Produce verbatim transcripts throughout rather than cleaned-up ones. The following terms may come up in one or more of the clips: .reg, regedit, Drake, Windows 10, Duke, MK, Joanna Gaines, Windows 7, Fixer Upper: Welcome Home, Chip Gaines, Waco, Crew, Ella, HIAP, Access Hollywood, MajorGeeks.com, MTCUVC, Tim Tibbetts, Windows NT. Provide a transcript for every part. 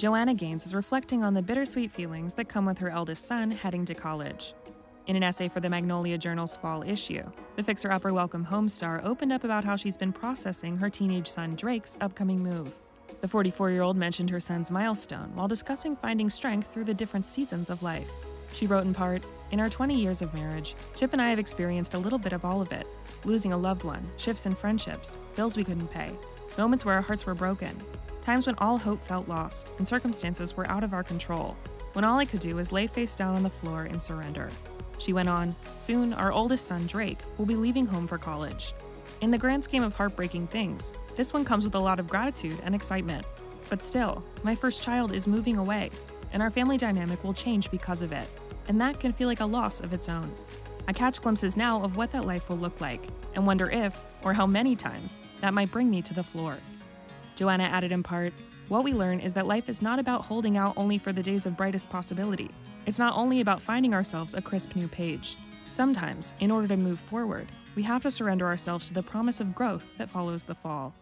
Joanna Gaines is reflecting on the bittersweet feelings that come with her eldest son heading to college. In an essay for the Magnolia Journal's fall issue, the Fixer Upper Welcome Home star opened up about how she's been processing her teenage son Drake's upcoming move. The forty-four-year-old mentioned her son's milestone while discussing finding strength through the different seasons of life. She wrote in part, "In our twenty years of marriage, Chip and I have experienced a little bit of all of it. Losing a loved one, shifts in friendships, bills we couldn't pay, moments where our hearts were broken, times when all hope felt lost and circumstances were out of our control, when all I could do was lay face down on the floor and surrender." She went on, "Soon, our oldest son, Drake, will be leaving home for college. In the grand scheme of heartbreaking things, this one comes with a lot of gratitude and excitement. But still, my first child is moving away, and our family dynamic will change because of it, and that can feel like a loss of its own. I catch glimpses now of what that life will look like, and wonder if, or how many times, that might bring me to the floor." Joanna added in part, "What we learn is that life is not about holding out only for the days of brightest possibility. It's not only about finding ourselves a crisp new page. Sometimes, in order to move forward, we have to surrender ourselves to the promise of growth that follows the fall."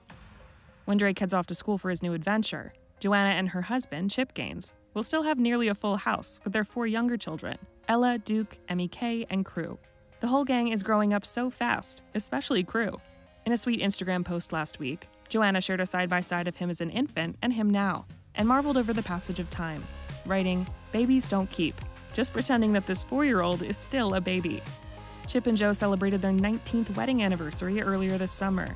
When Drake heads off to school for his new adventure, Joanna and her husband, Chip Gaines, will still have nearly a full house with their four younger children, Ella, Duke, M K, and Crew. The whole gang is growing up so fast, especially Crew. In a sweet Instagram post last week, Joanna shared a side-by-side of him as an infant and him now, and marveled over the passage of time, writing, "Babies don't keep, just pretending that this four-year-old is still a baby." Chip and Joe celebrated their nineteenth wedding anniversary earlier this summer.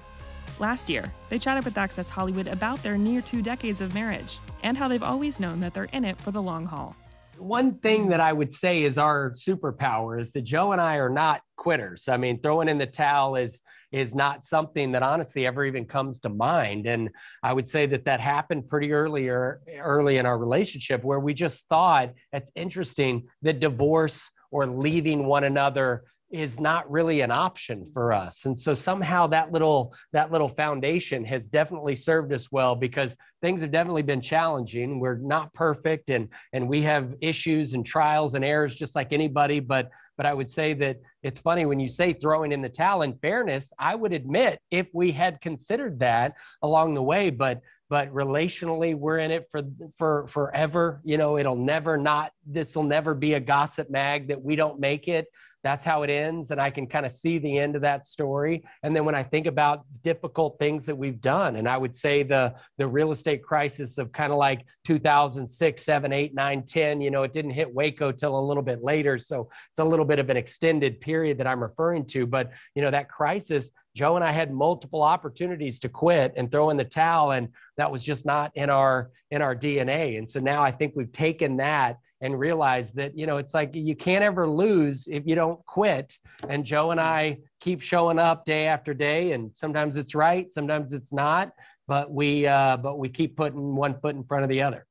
Last year, they chatted up with Access Hollywood about their near two decades of marriage and how they've always known that they're in it for the long haul. One thing that I would say is our superpower is that Joe and I are not quitters. I mean, throwing in the towel is is not something that honestly ever even comes to mind. And I would say that that happened pretty earlier, early in our relationship, where we just thought, it's interesting that divorce or leaving one another is not really an option for us. And so somehow that little that little foundation has definitely served us well, because things have definitely been challenging. We're not perfect, and and we have issues and trials and errors just like anybody. But but I would say that it's funny when you say throwing in the towel. In fairness, I would admit if we had considered that along the way, but but relationally, we're in it for, for forever. You know, it'll never not, this'll never be a gossip mag that we don't make it. That's how it ends. And I can kind of see the end of that story. And then when I think about difficult things that we've done, and I would say the, the real estate crisis of kind of like two thousand six, seven, eight, nine, ten, you know, it didn't hit Waco till a little bit later. So it's a little bit of an extended period that I'm referring to, but you know, that crisis, Joe and I had multiple opportunities to quit and throw in the towel. And that was just not in our, in our D N A. And so now I think we've taken that and realize that, you know, it's like you can't ever lose if you don't quit. And Joe and I keep showing up day after day, and sometimes it's right, sometimes it's not, but we uh, but we keep putting one foot in front of the other.